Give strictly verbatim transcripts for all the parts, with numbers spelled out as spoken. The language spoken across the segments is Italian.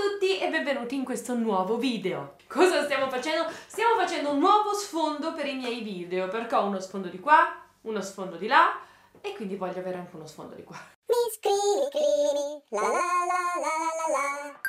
Ciao a tutti e benvenuti in questo nuovo video. Cosa stiamo facendo? Stiamo facendo un nuovo sfondo per i miei video, perché ho uno sfondo di qua, uno sfondo di là e quindi voglio avere anche uno sfondo di qua. Miss Creamy Creamy, la la la la la la.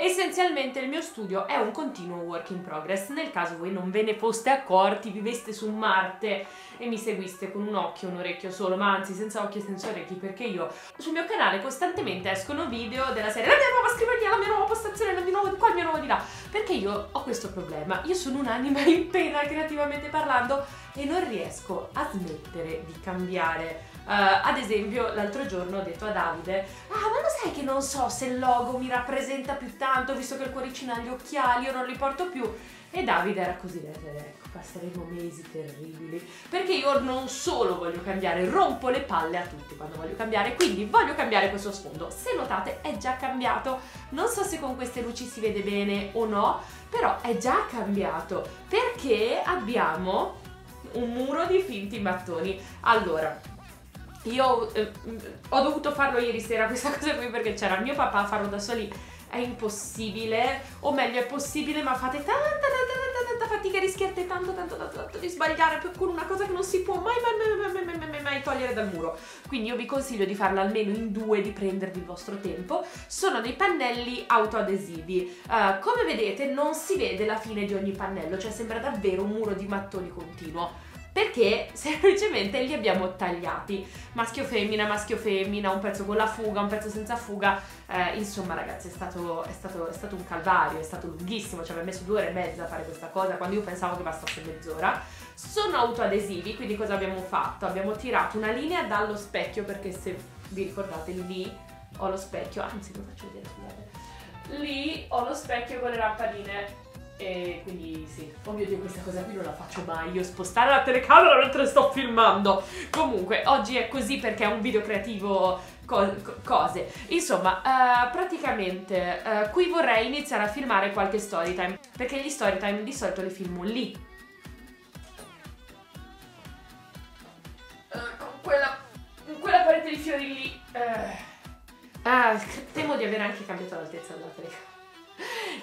Essenzialmente il mio studio è un continuo work in progress, nel caso voi non ve ne foste accorti, viveste su Marte e mi seguiste con un occhio, un orecchio solo, ma anzi senza occhi e senza orecchi, perché io sul mio canale costantemente escono video della serie la mia nuova scrivania, la mia nuova postazione, la mia nuova di qua, la mia nuova di là, perché io ho questo problema, io sono un'anima in pena creativamente parlando e non riesco a smettere di cambiare. Uh, ad esempio l'altro giorno ho detto a Davide: ah, ma lo sai che non so se il logo mi rappresenta più tanto, visto che il cuoricino ha gli occhiali, io non li porto più. E Davide era così, ecco, passeremo mesi terribili, perché io non solo voglio cambiare, rompo le palle a tutti quando voglio cambiare, quindi voglio cambiare questo sfondo. Se notate è già cambiato, non so se con queste luci si vede bene o no, però è già cambiato, perché abbiamo un muro di finti mattoni. Allora, Io eh, ho dovuto farlo ieri sera questa cosa qui perché c'era mio papà, a farlo da soli è impossibile, o meglio è possibile ma fate tanta tanta tanta, tanta fatica, rischiate tanto tanto tanto tanto di sbagliare con una cosa che non si può mai mai mai mai mai mai mai togliere dal muro. Quindi io vi consiglio di farlo almeno in due, di prendervi il vostro tempo. Sono dei pannelli autoadesivi, uh, come vedete non si vede la fine di ogni pannello, cioè sembra davvero un muro di mattoni continuo, perché semplicemente li abbiamo tagliati, maschio femmina, maschio femmina, un pezzo con la fuga, un pezzo senza fuga, eh, insomma ragazzi è stato, è, stato, è stato un calvario, è stato lunghissimo, ci abbiamo messo due ore e mezza a fare questa cosa quando io pensavo che bastasse mezz'ora. Sono autoadesivi, quindi cosa abbiamo fatto? Abbiamo tirato una linea dallo specchio, perché se vi ricordate lì ho lo specchio, anzi lo faccio vedere, scusate, lì ho lo specchio con le lampadine. E quindi sì, oh mio Dio, questa cosa qui non la faccio mai, io spostare la telecamera mentre sto filmando. Comunque oggi è così perché è un video creativo co cose. Insomma, uh, praticamente uh, qui vorrei iniziare a filmare qualche story time, perché gli story time di solito li filmo lì, uh, con quella, con quella parete di fiori lì. uh. Uh, temo di aver anche cambiato l'altezza della telecamera.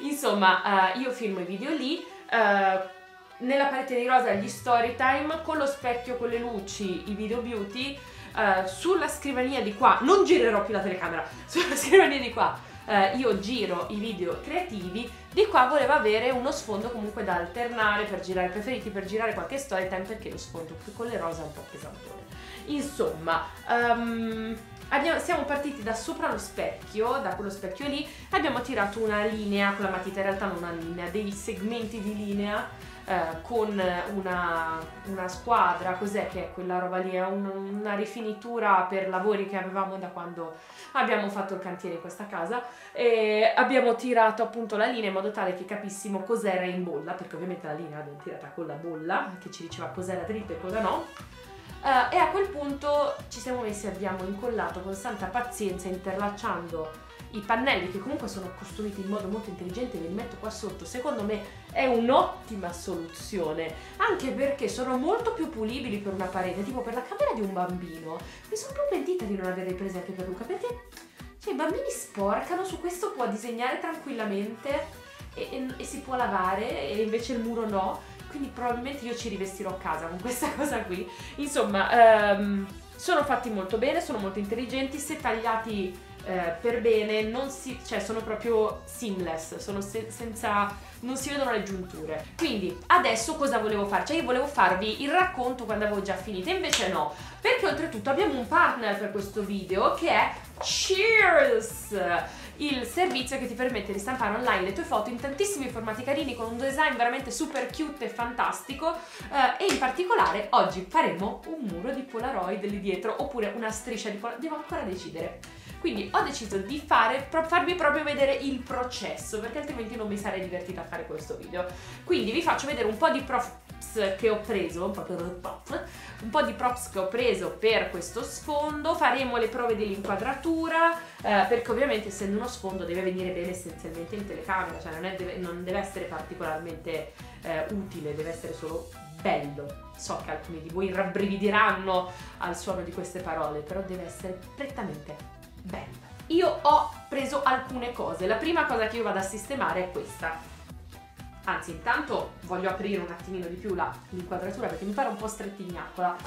Insomma, uh, io filmo i video lì, uh, nella parete di rosa gli story time, con lo specchio, con le luci, i video beauty, uh, sulla scrivania di qua, non girerò più la telecamera, sulla scrivania di qua uh, io giro i video creativi, di qua volevo avere uno sfondo comunque da alternare per girare preferiti, per girare qualche story time, perché lo sfondo qui con le rose è un po' pesantone. Insomma, um, abbiamo, siamo partiti da sopra lo specchio, da quello specchio lì, abbiamo tirato una linea con la matita, in realtà non una linea, dei segmenti di linea eh, con una, una squadra, cos'è che è quella roba lì? È un, una rifinitura per lavori che avevamo da quando abbiamo fatto il cantiere in questa casa, e abbiamo tirato appunto la linea in modo tale che capissimo cos'era in bolla, perché ovviamente la linea l'abbiamo tirata con la bolla che ci diceva cos'era dritto e cosa no. Uh, e a quel punto ci siamo messi, abbiamo incollato con santa pazienza, interlacciando i pannelli che comunque sono costruiti in modo molto intelligente, ve li metto qua sotto, secondo me è un'ottima soluzione, anche perché sono molto più pulibili per una parete, tipo per la camera di un bambino. Mi sono un po' pentita di non averli presi anche per Luca, perché cioè, i bambini sporcano, su questo può disegnare tranquillamente e, e, e si può lavare, e invece il muro no. Quindi probabilmente io ci rivestirò a casa con questa cosa qui. Insomma, ehm, sono fatti molto bene, sono molto intelligenti, se tagliati eh, per bene, non si, cioè sono proprio seamless, sono se, senza, non si vedono le giunture. Quindi adesso cosa volevo fare? Cioè io volevo farvi il racconto quando avevo già finito, invece no, perché oltretutto abbiamo un partner per questo video che è Cheerz, il servizio che ti permette di stampare online le tue foto in tantissimi formati carini, con un design veramente super cute e fantastico, eh, e in particolare oggi faremo un muro di Polaroid lì dietro, oppure una striscia di Polaroid, devo ancora decidere. Quindi ho deciso di fare, pro, farvi proprio vedere il processo, perché altrimenti non mi sarei divertita a fare questo video. Quindi vi faccio vedere un po' di props che ho preso, un po' di props che ho preso per questo sfondo, faremo le prove dell'inquadratura, eh, perché ovviamente essendo uno sfondo deve venire bene essenzialmente in telecamera, cioè non, è, deve, non deve essere particolarmente eh, utile, deve essere solo bello. So che alcuni di voi rabbrividiranno al suono di queste parole, però deve essere prettamente bello. Io ho preso alcune cose. La prima cosa che io vado a sistemare è questa. Anzi, intanto voglio aprire un attimino di più l'inquadratura perché mi pare un po' strettignaccola.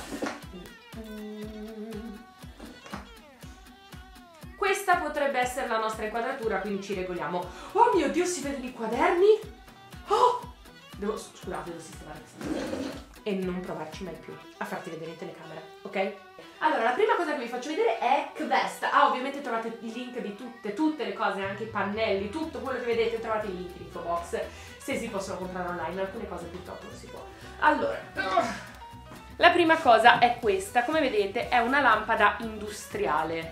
Questa potrebbe essere la nostra inquadratura, quindi ci regoliamo. Oh mio Dio, si vedono i quaderni? Oh! Devo, scusate, devo sistemare questa e non provarci mai più a farti vedere in telecamera, ok? Allora, la prima cosa che vi faccio vedere è Quest. Ah, ovviamente trovate i link di tutte, tutte le cose, anche i pannelli, tutto quello che vedete, trovate i link in info box, se si possono comprare online, alcune cose purtroppo non si può. Allora, la prima cosa è questa, come vedete è una lampada industriale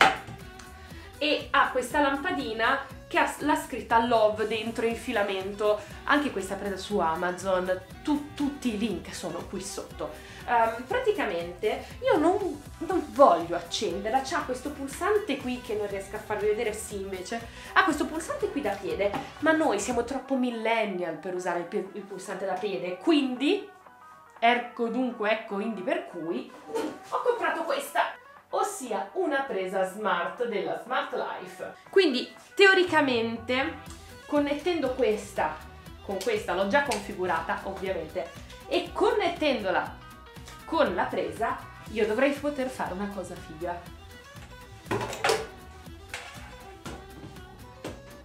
e ha questa lampadina che ha la scritta Love dentro in filamento, anche questa presa su Amazon, tu, tutti i link sono qui sotto. Um, praticamente io non, non voglio accenderla, c'ha questo pulsante qui che non riesco a farvi vedere, sì invece, ha questo pulsante qui da piede, ma noi siamo troppo millennial per usare il, il pulsante da piede, quindi, ecco dunque, ecco quindi per cui, ho comprato questa, ossia una presa smart della Smart Life. Quindi teoricamente connettendo questa con questa, l'ho già configurata ovviamente, e connettendola con la presa io dovrei poter fare una cosa figa.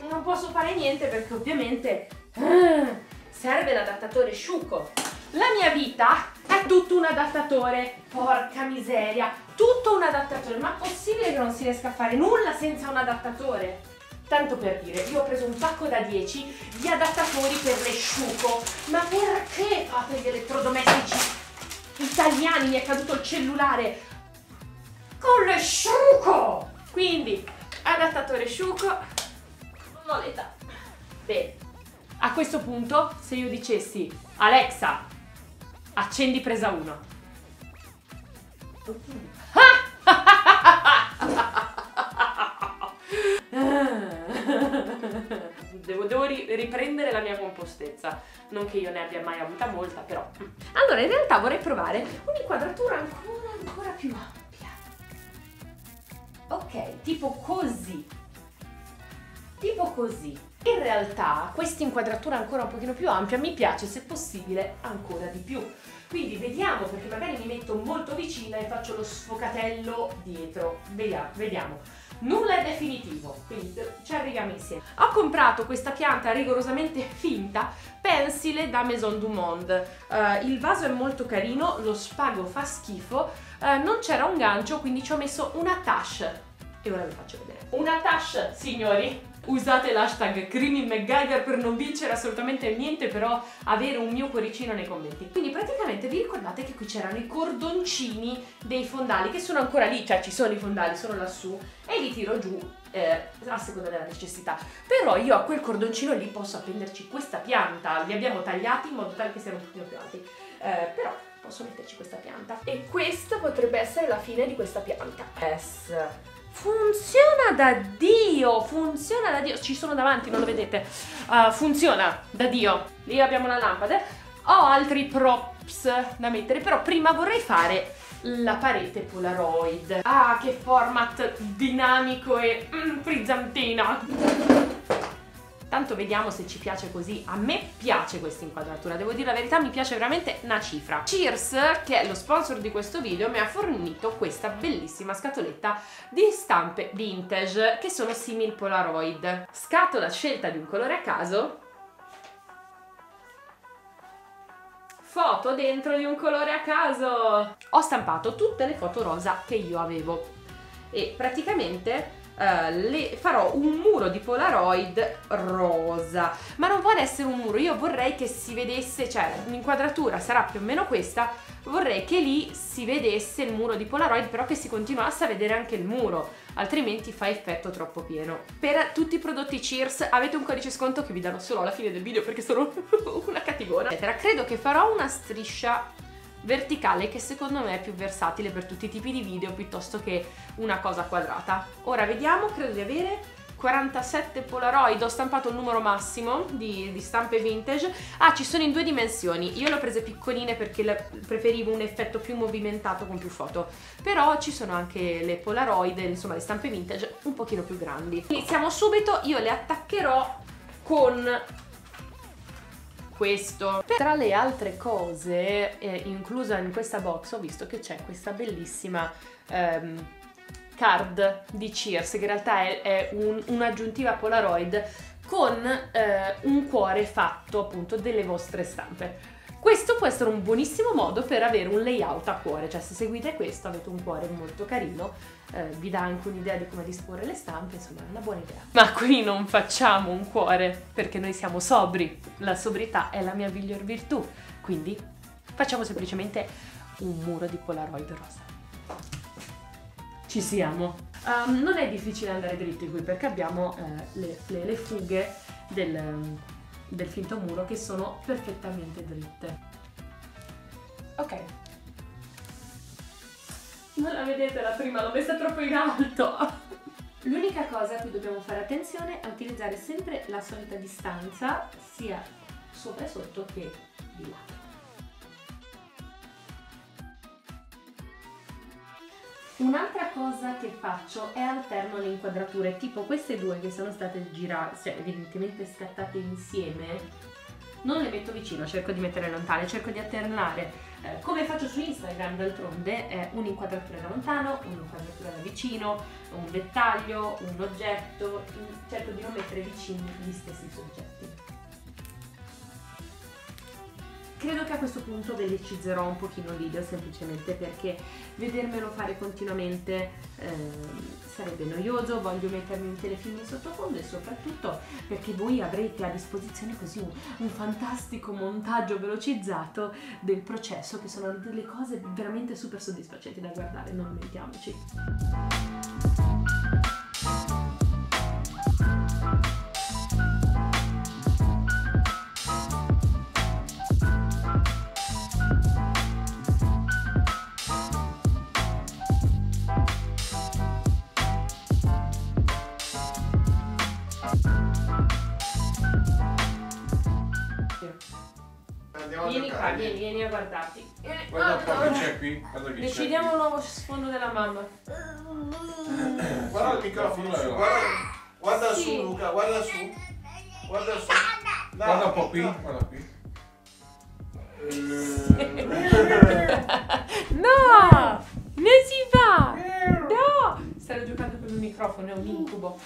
Non posso fare niente perché ovviamente uh, serve l'adattatore asciugo. La mia vita è tutto un adattatore, porca miseria, tutto un adattatore, ma è possibile che non si riesca a fare nulla senza un adattatore? Tanto per dire, io ho preso un pacco da dieci di adattatori per l'esciugo, ma perché fate gli elettrodomestici italiani? Mi è caduto il cellulare con l'esciugo! Quindi, adattatore asciugo, moneta. Bene, a questo punto se io dicessi Alexa, accendi presa uno. Devo, devo riprendere la mia compostezza. Non che io ne abbia mai avuta molta, però. Allora, in realtà vorrei provare un'inquadratura ancora, ancora più ampia. Ok, tipo così. Tipo così. In realtà questa inquadratura ancora un pochino più ampia mi piace, se possibile ancora di più, quindi vediamo, perché magari mi metto molto vicina e faccio lo sfocatello dietro, vediamo, vediamo. Nulla è definitivo, quindi ci arriviamo insieme. Ho comprato questa pianta rigorosamente finta, pensile da Maison du Monde, uh, il vaso è molto carino, lo spago fa schifo, uh, non c'era un gancio quindi ci ho messo una tache e ora vi faccio vedere. Una tache, signori! Usate l'hashtag CreamyMacGyver per non vincere assolutamente niente, però avere un mio cuoricino nei commenti. Quindi praticamente vi ricordate che qui c'erano i cordoncini dei fondali, che sono ancora lì, cioè ci sono i fondali, sono lassù, e li tiro giù eh, a seconda della necessità. Però io a quel cordoncino lì posso appenderci questa pianta, li abbiamo tagliati in modo tale che siano un pochino più alti, eh, però posso metterci questa pianta. E questa potrebbe essere la fine di questa pianta. S. Funziona da Dio, funziona da Dio, ci sono davanti, non lo vedete, uh, funziona da Dio. Lì abbiamo la lampada, ho altri props da mettere, però prima vorrei fare la parete Polaroid. Ah, che format dinamico e mm, frizzantina! Tanto vediamo se ci piace così, a me piace questa inquadratura, devo dire la verità, mi piace veramente una cifra. Cheerz, che è lo sponsor di questo video, mi ha fornito questa bellissima scatoletta di stampe vintage, che sono simil Polaroid. Scatola scelta di un colore a caso, foto dentro di un colore a caso. Ho stampato tutte le foto rosa che io avevo e praticamente... Uh, le farò un muro di Polaroid rosa, ma non vuole essere un muro, io vorrei che si vedesse, cioè l'inquadratura sarà più o meno questa, vorrei che lì si vedesse il muro di Polaroid, però che si continuasse a vedere anche il muro, altrimenti fa effetto troppo pieno. Per tutti i prodotti Cheerz avete un codice sconto che vi darò solo alla fine del video perché sono una cattivona. Credo che farò una striscia verticale che secondo me è più versatile per tutti i tipi di video piuttosto che una cosa quadrata. Ora vediamo, credo di avere quarantasette Polaroid, ho stampato il numero massimo di, di stampe vintage. Ah, ci sono in due dimensioni, io le ho prese piccoline perché la, preferivo un effetto più movimentato con più foto, però ci sono anche le Polaroid, insomma le stampe vintage un pochino più grandi. Iniziamo subito, io le attaccherò con questo. Tra le altre cose, eh, inclusa in questa box, ho visto che c'è questa bellissima ehm, card di Cheerz, che in realtà è, è un, un'aggiuntiva Polaroid con eh, un cuore fatto appunto delle vostre stampe. Questo può essere un buonissimo modo per avere un layout a cuore, cioè se seguite questo avete un cuore molto carino, eh, vi dà anche un'idea di come disporre le stampe, insomma è una buona idea. Ma qui non facciamo un cuore perché noi siamo sobri, la sobrietà è la mia miglior virtù, quindi facciamo semplicemente un muro di Polaroid rosa. Ci siamo! Um, non è difficile andare dritti qui perché abbiamo eh, le, le, le fughe del... del finto muro che sono perfettamente dritte. Ok, non la vedete la prima, l'ho messa troppo in alto. L'unica cosa a cui dobbiamo fare attenzione è utilizzare sempre la solita distanza sia sopra e sotto che di lato. Un'altra cosa che faccio è alterno le inquadrature, tipo queste due che sono state girate, cioè evidentemente scattate insieme, non le metto vicino, cerco di mettere lontane, cerco di alternare, eh, come faccio su Instagram d'altronde, eh, un'inquadratura da lontano, un'inquadratura da vicino, un dettaglio, un oggetto, cerco di non mettere vicini gli stessi soggetti. Credo che a questo punto velocizzerò un pochino il video semplicemente perché vedermelo fare continuamente eh, sarebbe noioso, voglio mettermi un telefilm in sottofondo e soprattutto perché voi avrete a disposizione così un, un fantastico montaggio velocizzato del processo, che sono delle cose veramente super soddisfacenti da guardare, non mentiamoci. Vieni qua, vieni, vieni a guardarti. Guarda un po' che c'è qui. Decidiamo nuovo sfondo della mamma. Guarda il microfono. Guarda, guarda sì. Su Luca, guarda su. Guarda su. No, guarda un po' qui, guarda qui. No! Non si fa! No! Stare giocando con il microfono è un incubo.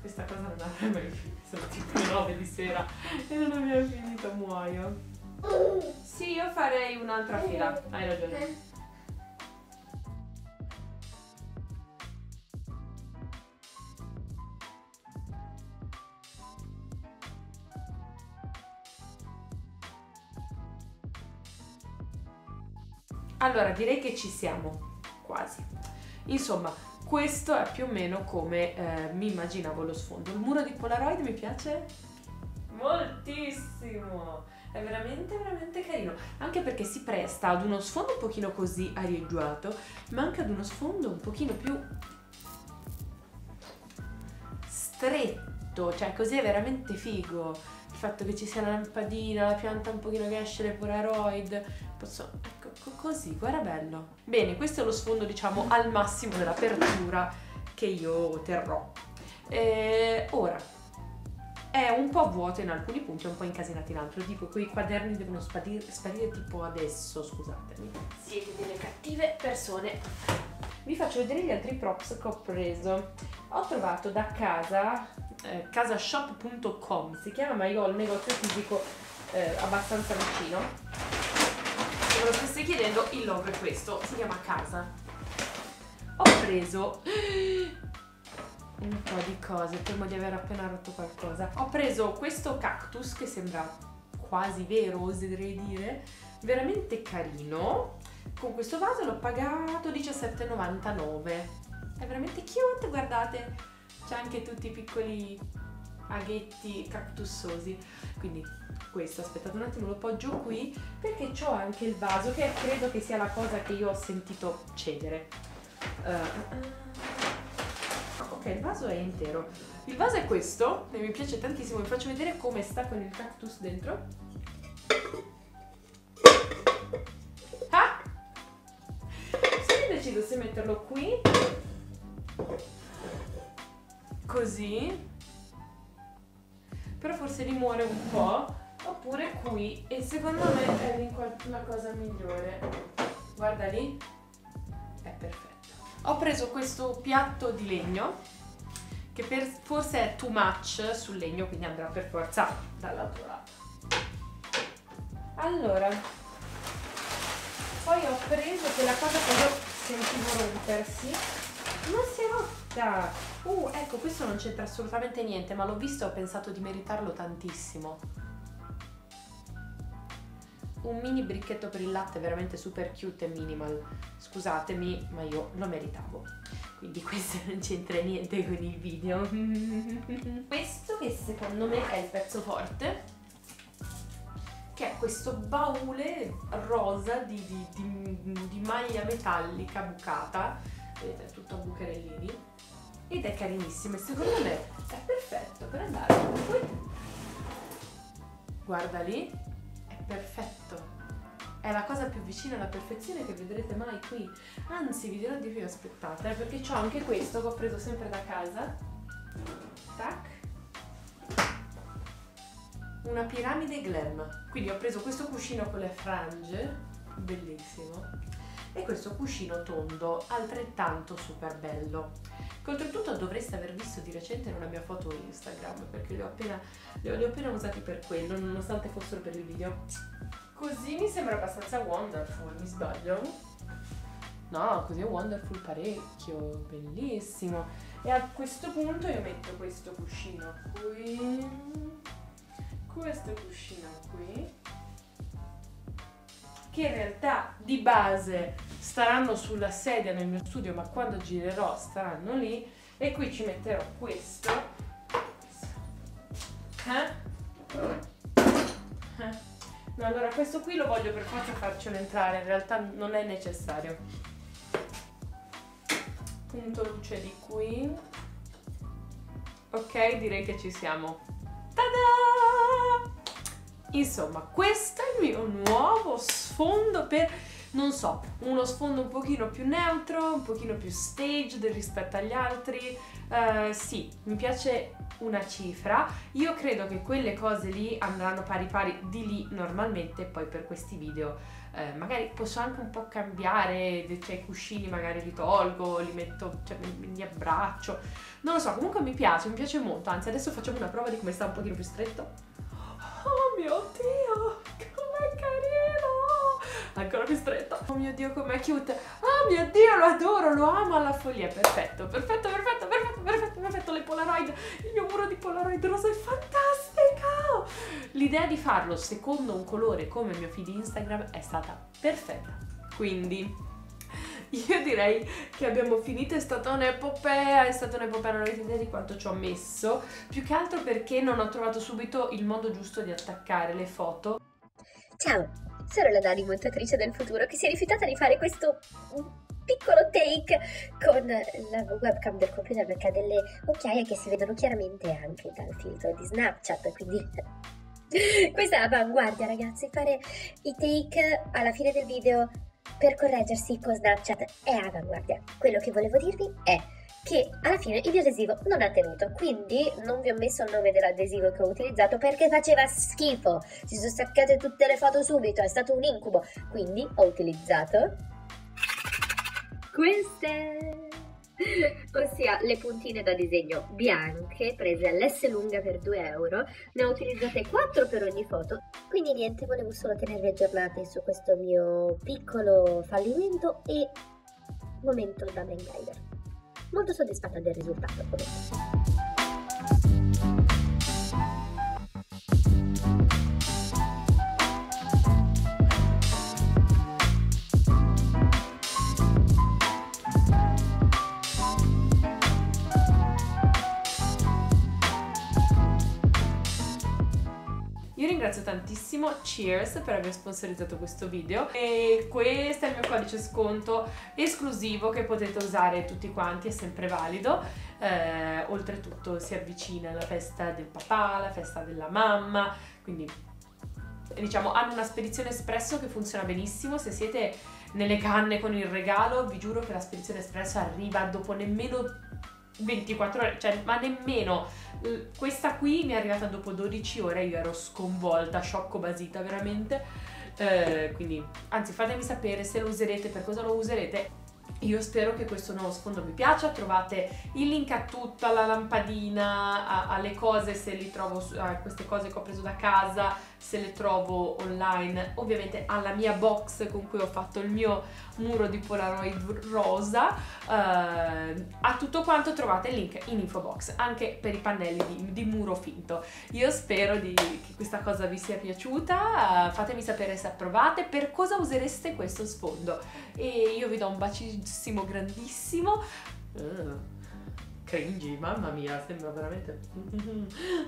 Questa cosa non avrebbe finito. Sono tipo le nove di sera e non abbiamo finito, muoio. Sì, io farei un'altra fila, hai ragione. Allora, direi che ci siamo, quasi. Insomma, questo è più o meno come eh, mi immaginavo lo sfondo. Il muro di Polaroid mi piace moltissimo! È veramente veramente carino, anche perché si presta ad uno sfondo un pochino così arieggiato, ma anche ad uno sfondo un pochino più stretto, cioè così è veramente figo. Il fatto che ci sia la lampadina, la pianta un pochino che esce, le Polaroid, posso, ecco così, guarda bello. Bene, questo è lo sfondo diciamo al massimo dell'apertura che io terrò. E ora è un po' vuoto in alcuni punti, è un po' incasinato in altri, tipo quei quaderni devono sparire, sparire tipo adesso, scusatemi. Siete delle cattive persone. Vi faccio vedere gli altri props che ho preso. Ho trovato da casa, eh, casashop punto com, si chiama, ma io ho il negozio fisico eh, abbastanza vicino. Se ve lo stesse chiedendo, il logo è questo, si chiama Casa. Ho preso un po' di cose, temo di aver appena rotto qualcosa. Ho preso questo cactus che sembra quasi vero, oserei dire, veramente carino. Con questo vaso l'ho pagato diciassette e novantanove. È veramente cute, guardate, c'è anche tutti i piccoli aghetti cactussosi. Quindi questo, aspettate un attimo, lo poggio qui perché c'ho anche il vaso, che credo che sia la cosa che io ho sentito cedere. Uh, ok, il vaso è intero. Il vaso è questo e mi piace tantissimo, vi faccio vedere come sta con il cactus dentro. Ah! Sì, decido se metterlo qui, così, però forse rimuore un po', oppure qui, e secondo me è la cosa migliore. Guarda lì, è perfetto. Ho preso questo piatto di legno, che per, forse è too much sul legno, quindi andrà per forza dall'altro lato. Allora, poi ho preso quella cosa che io sentivo rompersi, non si è rotta. Uh, ecco, questo non c'entra assolutamente niente, ma l'ho visto e ho pensato di meritarlo tantissimo. Un mini bricchetto per il latte veramente super cute e minimal, scusatemi ma io lo meritavo, quindi questo non c'entra niente con il video. Questo che secondo me è il pezzo forte, che è questo baule rosa di, di, di, di maglia metallica bucata, vedete è tutto a bucherellini, ed è carinissimo e secondo me è perfetto per andare qui. Guarda lì, perfetto, è la cosa più vicina alla perfezione che vedrete mai qui, anzi vi dirò di più, aspettate, perché c'ho anche questo che ho preso sempre da casa, tac, una piramide glam, quindi ho preso questo cuscino con le frange, bellissimo, e questo cuscino tondo, altrettanto super bello, che oltretutto dovreste aver visto di recente in una mia foto Instagram, perché li ho appena, li ho, li ho appena usati per quello, nonostante fossero per il video. Così mi sembra abbastanza wonderful, mi sbaglio? No, così è wonderful parecchio, bellissimo. E a questo punto io metto questo cuscino qui, questo cuscino qui, che in realtà di base staranno sulla sedia nel mio studio, ma quando girerò staranno lì, e qui ci metterò questo, eh? Eh? No, allora questo qui lo voglio per forza farcelo entrare, in realtà non è necessario, punto luce di qui, ok, direi che ci siamo. Tada! Insomma, questo è il mio nuovo sfondo per, non so, uno sfondo un pochino più neutro, un pochino più staged rispetto agli altri. Uh, sì, mi piace una cifra, io credo che quelle cose lì andranno pari pari di lì normalmente, poi per questi video eh, magari posso anche un po' cambiare, cioè i cuscini magari li tolgo, li metto, cioè li abbraccio, non lo so, comunque mi piace, mi piace molto, anzi adesso facciamo una prova di come sta un pochino più stretto. Oh mio Dio, com'è carino! Ancora più stretto. Oh mio Dio, com'è cute! Oh mio Dio, lo adoro, lo amo alla follia. Perfetto, perfetto, perfetto, perfetto, perfetto, perfetto. Le Polaroid, il mio muro di Polaroid rosa è fantastico! L'idea di farlo secondo un colore come il mio feed Instagram è stata perfetta. Quindi io direi che abbiamo finito, è stata un'epopea, è stata un'epopea, non avete idea di quanto ci ho messo, più che altro perché non ho trovato subito il modo giusto di attaccare le foto. Ciao, sono la Dani, montatrice del futuro, che si è rifiutata di fare questo piccolo take con la webcam del computer perché ha delle occhiaie che si vedono chiaramente anche dal filtro di Snapchat, quindi... Questa è l'avanguardia, ragazzi, fare i take alla fine del video per correggersi con Snapchat è avanguardia. Quello che volevo dirvi è che alla fine il mio adesivo non ha tenuto, quindi non vi ho messo il nome dell'adesivo che ho utilizzato perché faceva schifo, si sono staccate tutte le foto subito, è stato un incubo, quindi ho utilizzato queste, ossia le puntine da disegno bianche prese all'Esselunga per due euro, ne ho utilizzate quattro per ogni foto. Quindi niente, volevo solo tenervi aggiornati su questo mio piccolo fallimento e momento da Manglider. Molto soddisfatta del risultato comunque. Io ringrazio tantissimo Cheerz per aver sponsorizzato questo video e questo è il mio codice sconto esclusivo che potete usare tutti quanti, è sempre valido. Eh, oltretutto si avvicina la festa del papà, la festa della mamma, quindi diciamo hanno una spedizione espresso che funziona benissimo. Se siete nelle canne con il regalo, vi giuro che la spedizione espresso arriva dopo nemmeno ventiquattro ore, cioè ma nemmeno. Questa qui mi è arrivata dopo dodici ore, io ero sconvolta, sciocco basita veramente. Eh, quindi anzi, fatemi sapere se lo userete, per cosa lo userete. Io spero che questo nuovo sfondo vi piaccia, trovate il link a tutto, alla lampadina, a, alle cose se li trovo, a queste cose che ho preso da casa, se le trovo online, ovviamente alla mia box con cui ho fatto il mio muro di Polaroid rosa, uh, a tutto quanto trovate il link in info box, anche per i pannelli di, di muro finto. Io spero di, che questa cosa vi sia piaciuta, uh, fatemi sapere se approvate, per cosa usereste questo sfondo, e io vi do un bacino grandissimo. uh, cringy, mamma mia, sembra veramente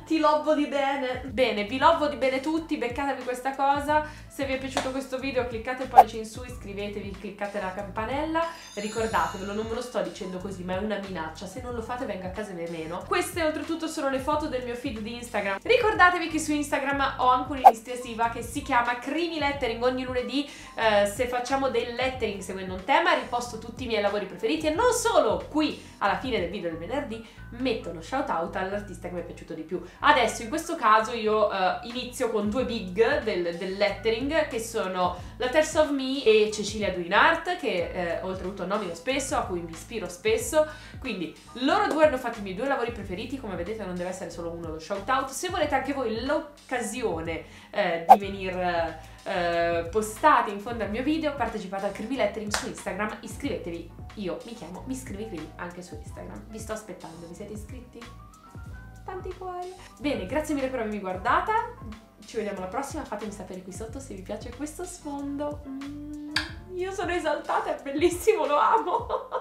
ti lobbo di bene. Bene, vi lobbo di bene tutti, beccatevi questa cosa. Se vi è piaciuto questo video cliccate il pollice in su, iscrivetevi, cliccate la campanella, ricordatevelo, non ve lo sto dicendo così ma è una minaccia, se non lo fate vengo a casa e meno. Queste oltretutto sono le foto del mio feed di Instagram, ricordatevi che su Instagram ho anche un'iniziativa che si chiama Creamy Lettering, ogni lunedì eh, se facciamo del lettering seguendo un tema riposto tutti i miei lavori preferiti, e non solo, qui alla fine del video del venerdì metto uno shout out all'artista che mi è piaciuto di più. Adesso in questo caso io eh, inizio con due big del, del lettering, che sono Lettersofme e Cecilia Duinart, che eh, oltretutto nomino spesso, a cui mi ispiro spesso, quindi loro due hanno fatto i miei due lavori preferiti, come vedete non deve essere solo uno lo shout out. Se volete anche voi l'occasione eh, di venire eh, postati in fondo al mio video, partecipate al Creamy Lettering su Instagram, iscrivetevi, io mi chiamo MissCreamyCreamy anche su Instagram, vi sto aspettando, vi siete iscritti? Tanti cuori! Bene, grazie mille per avermi guardata, ci vediamo alla prossima, fatemi sapere qui sotto se vi piace questo sfondo. Mm, io sono esaltata, è bellissimo, lo amo!